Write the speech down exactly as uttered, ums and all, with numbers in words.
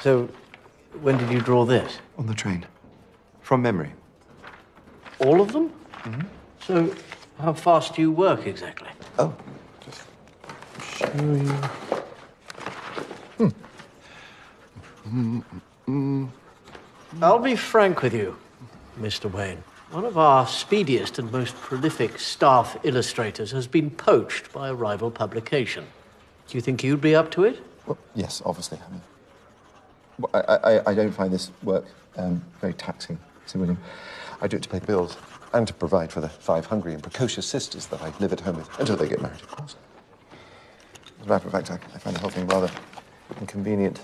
So, when did you draw this? On the train. From memory. All of them? Mm-hmm. So, how fast do you work exactly? Oh. Just show you. Hmm. Mm-hmm. I'll be frank with you, Mister Wayne. One of our speediest and most prolific staff illustrators has been poached by a rival publication. Do you think you'd be up to it? Well, yes, obviously. I mean, well, I, I, I don't find this work um, very taxing, Sir William. I do it to pay bills and to provide for the five hungry and precocious sisters that I live at home with until they get married, of course. As a matter of fact, I, I find the whole thing rather inconvenient.